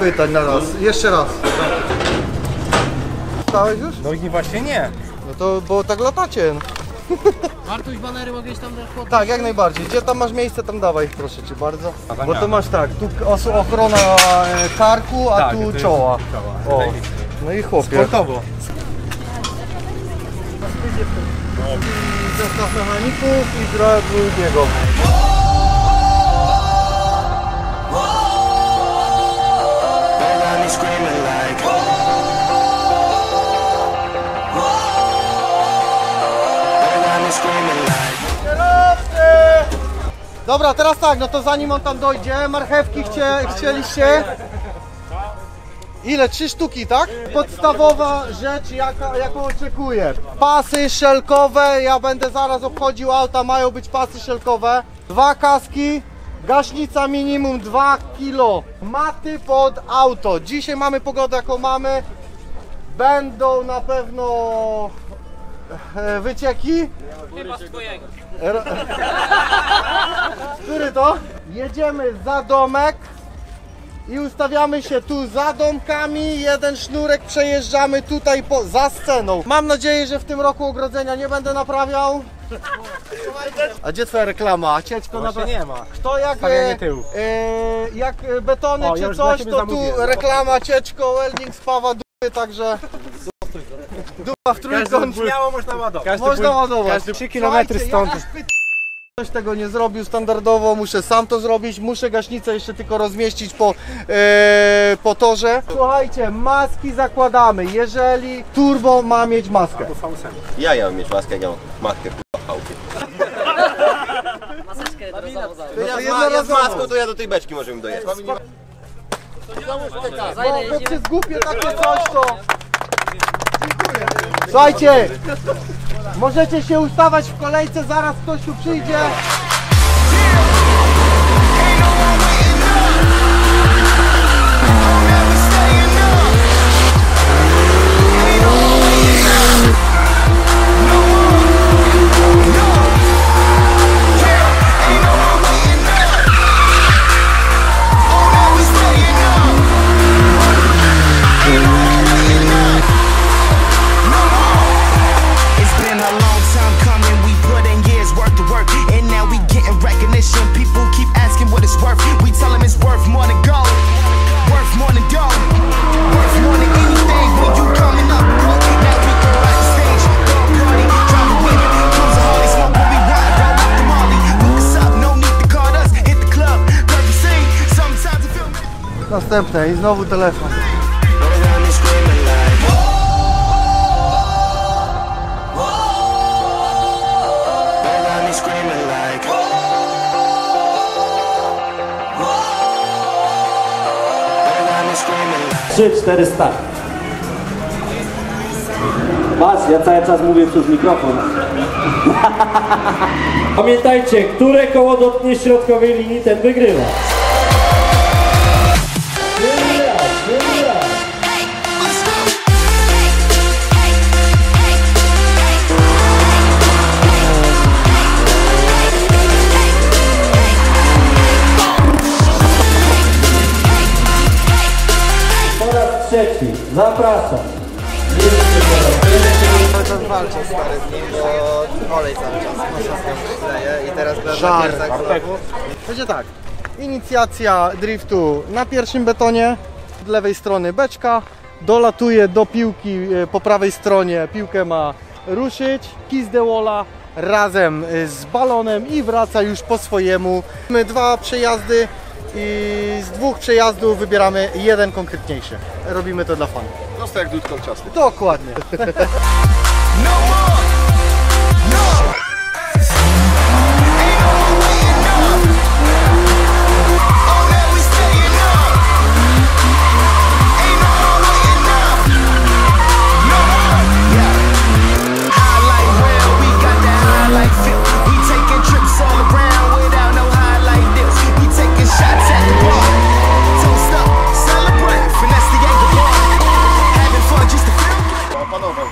pytań na raz. Jeszcze raz. Stałeś już? No i właśnie nie. No to, bo tak latacie. Bartuś, banery mogę iść tam na chłodnię? Tak, jak najbardziej. Gdzie tam masz miejsce, tam dawaj, proszę cię bardzo. Bo to masz tak, tu ochrona karku, a tak, tu czoła. O. No i chłopie. Sportowo. I zestaw mechaników i drugiego. Dobra, teraz tak, no to zanim on tam dojdzie, marchewki chcieliście? Ile? 3 sztuki, tak? Podstawowa rzecz, jaką oczekuję. Pasy szelkowe, ja będę zaraz obchodził auta, mają być pasy szelkowe. 2 kaski, gaśnica minimum 2 kg. Maty pod auto. Dzisiaj mamy pogodę jaką mamy. Będą na pewno wycieki. Chyba z twojego. Który to? Jedziemy za domek. I ustawiamy się tu za domkami, jeden sznurek przejeżdżamy tutaj za sceną. Mam nadzieję, że w tym roku ogrodzenia nie będę naprawiał. A gdzie twoja reklama? Cieczko na nie ma. Kto jak betony o, czy ja coś, to zamówię. Tu reklama, cieczko, welding, spawa, dupy, także... Dupa w trójkąt. Śmiało można ładować. Można ładować. 3 km stąd. Ktoś tego nie zrobił standardowo, muszę sam to zrobić, muszę gaśnicę jeszcze tylko rozmieścić po torze. Słuchajcie, maski zakładamy, jeżeli turbo ma mieć maskę. Ja mam mieć maskę, ja mam matkę w chałupie. Maseczkę ja z maską, to ja do tej beczki możemy dojeżdżać. Bo przy zgubie takie coś to... Dziękuję. Słuchajcie! Możecie się ustawać w kolejce, zaraz ktoś tu przyjdzie. Następne i znowu telefon. Trzy, 4 start. Patrz, ja cały czas mówię przez mikrofon. Pamiętajcie, które koło dotknie środkowej linii, ten wygrywa. Zapraszam. Cały czas walczę stary z nim, bo olej cały czas leje i teraz będę tak. Będzie tak, inicjacja driftu na pierwszym betonie, z lewej strony beczka, dolatuje do piłki po prawej stronie, piłkę ma ruszyć, kiss the walla razem z balonem i wraca już po swojemu. Mamy 2 przejazdy. I z 2 przejazdów wybieramy jeden konkretniejszy. Robimy to dla fanów. Proste jak dudką ciasty. Dokładnie.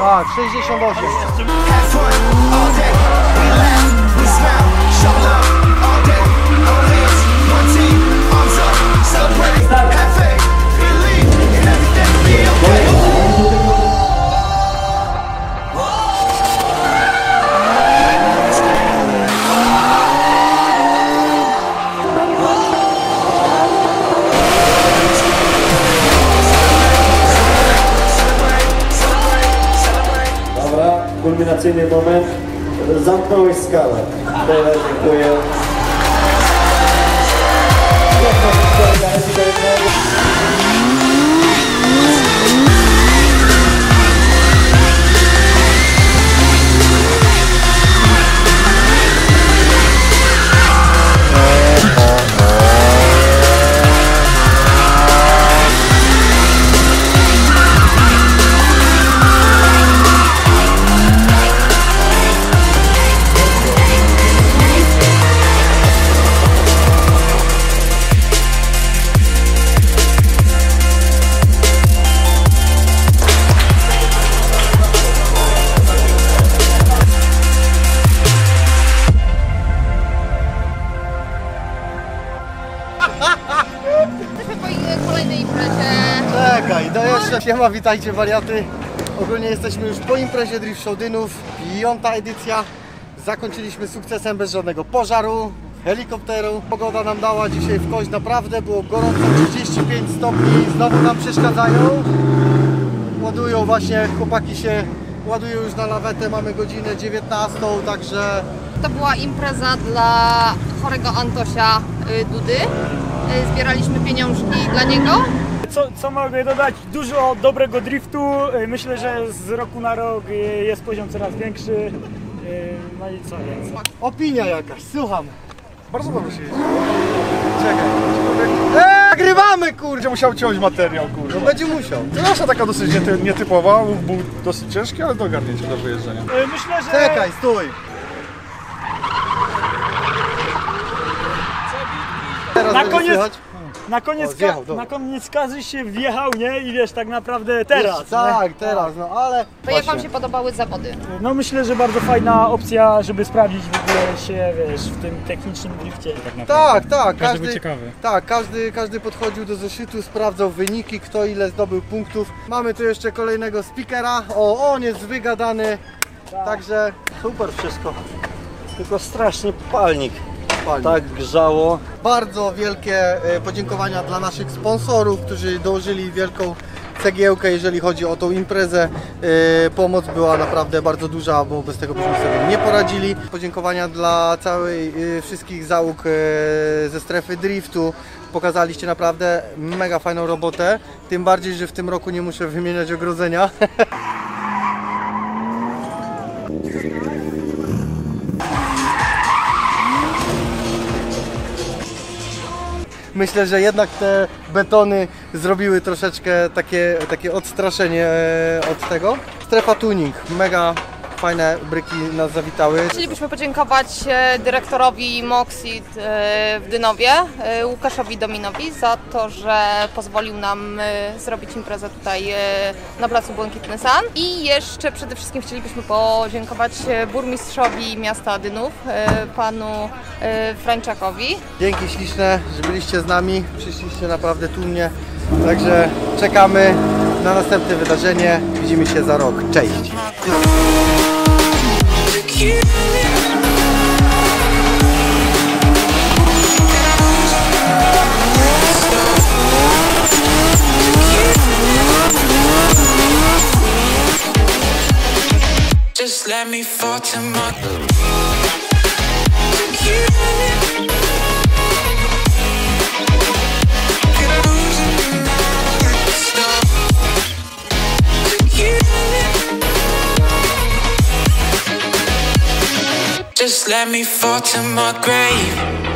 Tak, 68. kulminacyjny moment. Zamknąłeś skalę. Teraz dziękuję. Siema, witajcie wariaty. Ogólnie jesteśmy już po imprezie Drift Show Dynów, 5. edycja. Zakończyliśmy sukcesem bez żadnego pożaru, helikopteru. Pogoda nam dała dzisiaj w kość, naprawdę było gorąco, 35 stopni. Znowu nam przeszkadzają. Ładują właśnie, chłopaki się ładują już na lawetę, mamy godzinę 19, także... To była impreza dla chorego Antosia Dudy. Zbieraliśmy pieniążki dla niego. Co mogę dodać? Dużo dobrego driftu. Myślę, że z roku na rok jest poziom coraz większy. No i co więc? Opinia jakaś, słucham. Bardzo dobrze się jeździ. Czekaj. Nagrywamy, kurde! Musiał ciąć materiał, kurde. Będzie musiał. To nasza taka dosyć nietypowa, był dosyć ciężki, ale dogarnięcie do wyjeżdżenia. Myślę, że... Czekaj, stój! Teraz na koniec... Słychać? Na koniec każdy się wjechał, nie? I wiesz, tak naprawdę teraz. Wiesz, tak, teraz, no ale... To jak wam się podobały zawody? No myślę, że bardzo fajna opcja, żeby sprawdzić w ogóle się, wiesz, w tym technicznym drifcie. Tak, naprawdę. Tak. Każdy był ciekawy. Tak, każdy podchodził do zeszytu, sprawdzał wyniki, kto ile zdobył punktów. Mamy tu jeszcze kolejnego speakera. O, on jest wygadany. Tak. Także super wszystko. Tylko straszny palnik. Tak grzało. Bardzo wielkie podziękowania dla naszych sponsorów, którzy dołożyli wielką cegiełkę, jeżeli chodzi o tą imprezę. Pomoc była naprawdę bardzo duża, bo bez tego byśmy sobie nie poradzili. Podziękowania dla wszystkich załóg ze strefy driftu. Pokazaliście naprawdę mega fajną robotę. Tym bardziej, że w tym roku nie muszę wymieniać ogrodzenia. Myślę, że jednak te betony zrobiły troszeczkę takie odstraszenie od tego. Strefa tuning, mega fajne bryki nas zawitały. Chcielibyśmy podziękować dyrektorowi MOXIT w Dynowie, Łukaszowi Dominowi, za to, że pozwolił nam zrobić imprezę tutaj na placu Błękitny San. I jeszcze przede wszystkim chcielibyśmy podziękować burmistrzowi miasta Dynów, panu Frańczakowi. Dzięki śliczne, że byliście z nami, przyszliście naprawdę tłumnie, także czekamy na następne wydarzenie. Widzimy się za rok. Cześć! Just let me fall to my Just let me fall to my grave.